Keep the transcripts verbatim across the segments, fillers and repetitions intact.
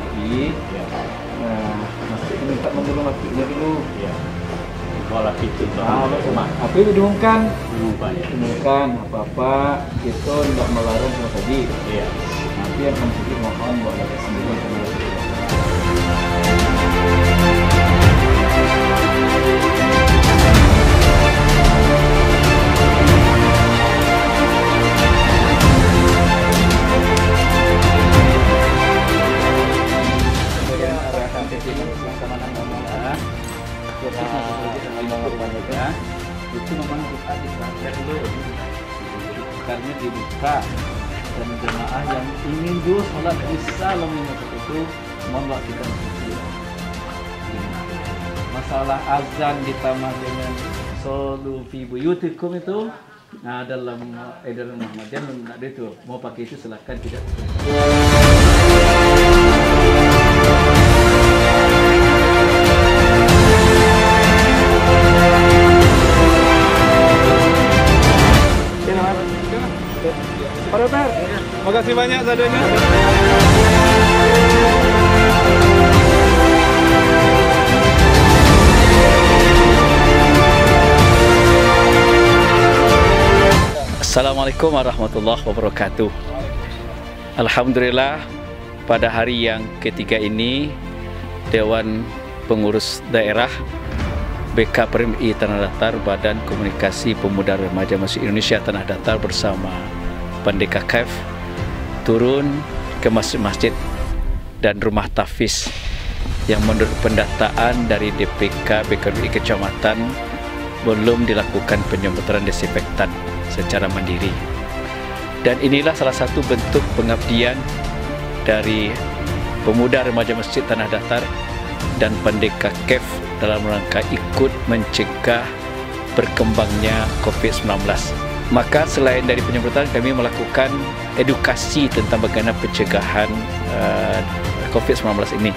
sendiri. Ya. Nah, masih minta mendukung masjidnya dulu. Ya. Malah itu. Apa itu didukungkan? Didukungkan apa-apa itu tidak melarang sama tadi. Iya. Nanti yang masjid mohon buat ada sendiri. Itu memang kita diperhatikan dulu karena dibuka dan jemaah yang ingin dulu sholat bisa mengingat itu melakukan sholat. Masalah azan ditambah dengan sholu fi buyutikum itu, nah dalam edaran Muhammadiyah ada itu, mau pakai itu silakan, tidak. Pak Dokter, terima kasih banyak sadonya. Assalamualaikum warahmatullahi wabarakatuh. Alhamdulillah, pada hari yang ketiga ini Dewan Pengurus Daerah B K P R M I Tanah Datar, Badan Komunikasi Pemuda Remaja Majelis Indonesia Tanah Datar bersama Pandeka Caffee turun ke masjid-masjid dan rumah tahfiz yang menurut pendataan dari D P K B K P R M I Kecamatan belum dilakukan penyemprotan desinfektan secara mandiri. Dan inilah salah satu bentuk pengabdian dari pemuda remaja masjid Tanah Datar dan Pandeka Caffee dalam rangka ikut mencegah berkembangnya COVID sembilan belas. Maka selain dari penyemprotan, kami melakukan edukasi tentang bagaimana pencegahan uh, COVID sembilan belas ini.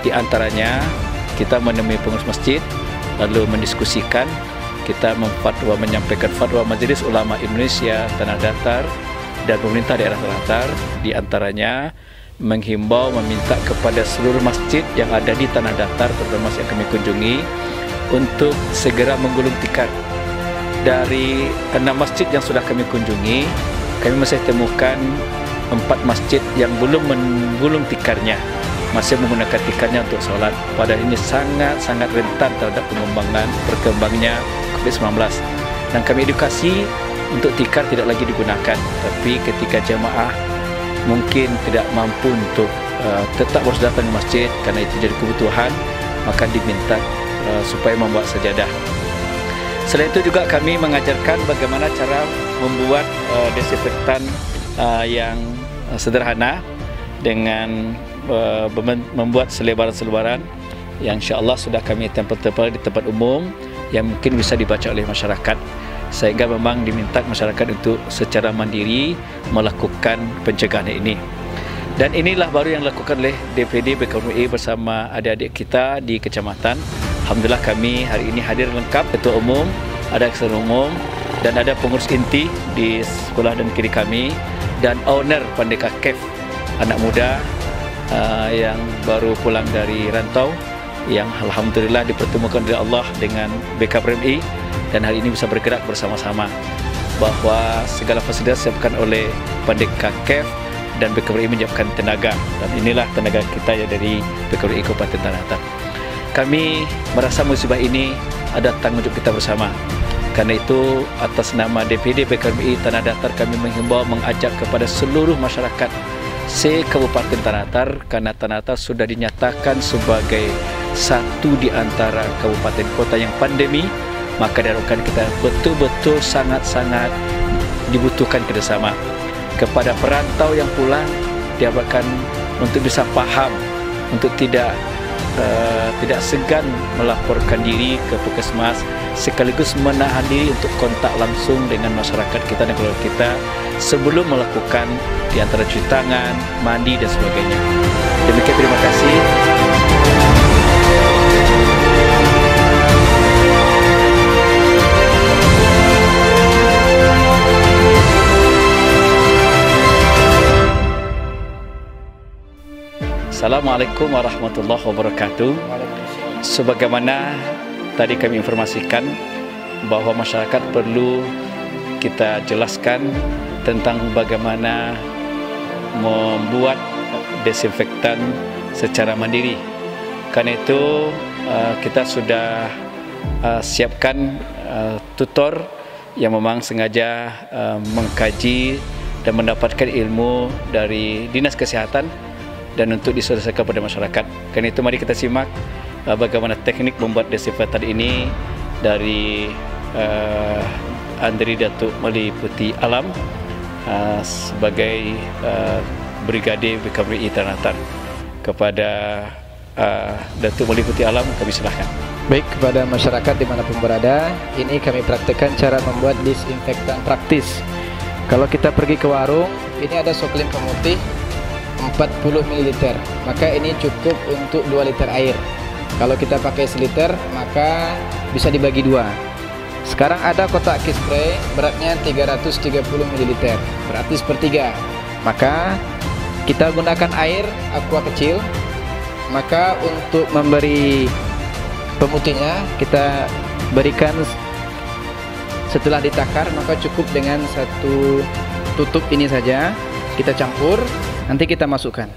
Di antaranya, kita menemui pengurus masjid, lalu mendiskusikan, kita memfatwa, menyampaikan fatwa Majelis Ulama Indonesia Tanah Datar dan pemerintah daerah Tanah Datar. Di antaranya, menghimbau, meminta kepada seluruh masjid yang ada di Tanah Datar, terutama yang kami kunjungi, untuk segera menggulung tikar. Dari enam masjid yang sudah kami kunjungi, kami masih temukan empat masjid yang belum menggulung tikarnya, masih menggunakan tikarnya untuk sholat. Padahal ini sangat-sangat rentan terhadap pengembangan perkembangnya COVID sembilan belas. Dan kami edukasi untuk tikar tidak lagi digunakan, tapi ketika jemaah mungkin tidak mampu untuk uh, tetap harus datang ke masjid karena itu jadi kebutuhan, maka diminta uh, supaya membuat sajadah. Selain itu juga kami mengajarkan bagaimana cara membuat uh, desinfektan uh, yang sederhana dengan uh, membuat selebaran-selebaran yang insya Allah sudah kami tempel-tempel di tempat umum yang mungkin bisa dibaca oleh masyarakat, sehingga memang diminta masyarakat untuk secara mandiri melakukan pencegahan ini. Dan inilah baru yang dilakukan oleh D P D B K P R M I bersama adik-adik kita di kecamatan. Alhamdulillah kami hari ini hadir lengkap, ketua umum, ada ketua umum, dan ada pengurus inti di sekolah dan kiri kami, dan owner Pandeka Caffee, anak muda uh, yang baru pulang dari rantau, yang Alhamdulillah dipertemukan oleh Allah dengan B K P R M I, dan hari ini bisa bergerak bersama-sama. Bahwa segala fasilitas disiapkan oleh Pandeka Caffee, dan B K P R M I menyiapkan tenaga, dan inilah tenaga kita ya dari B K P R M I Kabupaten Tanah Datar. Kami merasa musibah ini ada tanggung jawab kita bersama. Karena itu, atas nama D P D B K P R M I Tanah Datar, kami menghimbau, mengajak kepada seluruh masyarakat se-Kabupaten Tanah Datar, karena Tanah Datar sudah dinyatakan sebagai satu di antara kabupaten kota yang pandemi, maka diharapkan kita betul-betul sangat-sangat dibutuhkan kerjasama. Kepada perantau yang pulang, diharapkan untuk bisa paham, untuk tidak Uh, tidak segan melaporkan diri ke Puskesmas, sekaligus menahan diri untuk kontak langsung dengan masyarakat kita dan keluarga kita sebelum melakukan di antara cuci tangan, mandi dan sebagainya. Demikian, terima kasih. Assalamualaikum warahmatullahi wabarakatuh. Sebagaimana tadi kami informasikan bahwa masyarakat perlu kita jelaskan tentang bagaimana membuat desinfektan secara mandiri. Karena itu kita sudah siapkan tutor yang memang sengaja mengkaji dan mendapatkan ilmu dari Dinas Kesehatan dan untuk diselesaikan kepada masyarakat. Karena itu mari kita simak bagaimana teknik membuat desinfektan ini dari uh, Andri Datuk Meliputi Alam uh, sebagai uh, Brigade B K P R M I Tanah Datar. Kepada uh, Datuk Meliputi Alam kami silahkan. Baik, kepada masyarakat dimanapun berada, ini kami praktekkan cara membuat desinfektan praktis. Kalau kita pergi ke warung, ini ada soklim pemutih empat puluh mililiter, maka ini cukup untuk dua liter air. Kalau kita pakai seliter, maka bisa dibagi dua. Sekarang ada kotak key spray beratnya tiga ratus tiga puluh mililiter, berarti sepertiga. Maka kita gunakan air aqua kecil. Maka untuk memberi pemutihnya, kita berikan setelah ditakar, maka cukup dengan satu tutup ini saja. Kita campur, nanti kita masukkan.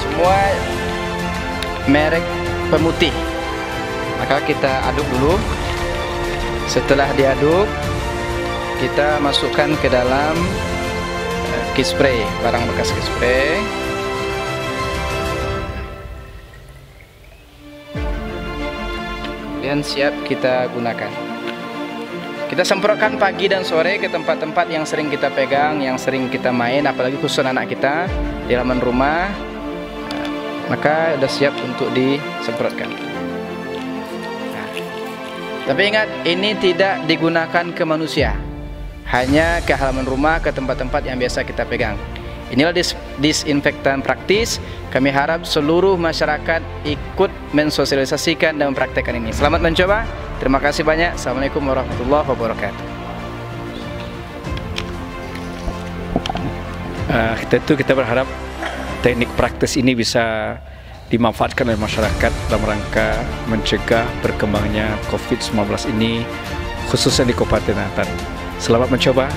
Semua merek pemutih, maka kita aduk dulu. Setelah diaduk, kita masukkan ke dalam key spray, barang bekas key spray. Kemudian siap kita gunakan. Kita semprotkan pagi dan sore ke tempat-tempat yang sering kita pegang, yang sering kita main, apalagi khusus anak kita di halaman rumah. Maka sudah siap untuk disemprotkan. Nah, tapi ingat, ini tidak digunakan ke manusia, hanya ke halaman rumah, ke tempat-tempat yang biasa kita pegang. Inilah dis disinfektan praktis. Kami harap seluruh masyarakat ikut mensosialisasikan dan mempraktekkan ini. Selamat mencoba. Terima kasih banyak. Assalamualaikum warahmatullahi wabarakatuh. Uh, tentu kita berharap teknik praktis ini bisa dimanfaatkan oleh masyarakat dalam rangka mencegah berkembangnya COVID sembilan belas ini, khususnya di Kabupaten Tanah Datar. Selamat mencoba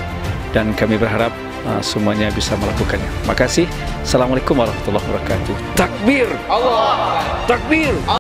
dan kami berharap uh, semuanya bisa melakukannya. Terima kasih. Assalamualaikum warahmatullahi wabarakatuh. Takbir! Allah! Takbir!